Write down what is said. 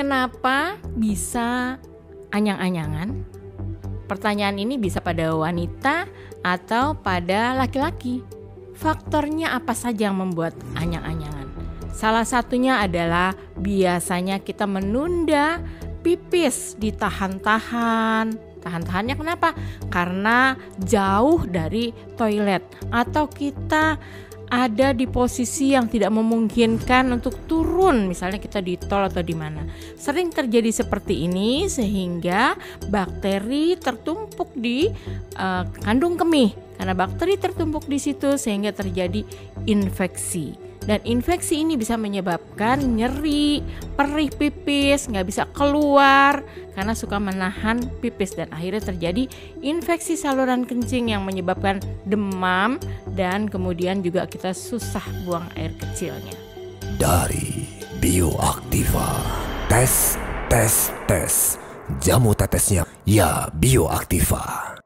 Kenapa bisa anyang-anyangan? Pertanyaan ini bisa pada wanita atau pada laki-laki. Faktornya apa saja yang membuat anyang-anyangan? Salah satunya adalah biasanya kita menunda pipis, ditahan-tahan. Tahan-tahannya kenapa? Karena jauh dari toilet atau kita ada di posisi yang tidak memungkinkan untuk turun, misalnya kita di tol atau di mana. Sering terjadi seperti ini sehingga bakteri tertumpuk di kandung kemih. Karena bakteri tertumpuk di situ sehingga terjadi infeksi. Dan infeksi ini bisa menyebabkan nyeri, perih pipis, nggak bisa keluar karena suka menahan pipis dan akhirnya terjadi infeksi saluran kencing yang menyebabkan demam dan kemudian juga kita susah buang air kecilnya. Dari Bioactiva, tes, tes, tes, jamu tetesnya ya Bioactiva.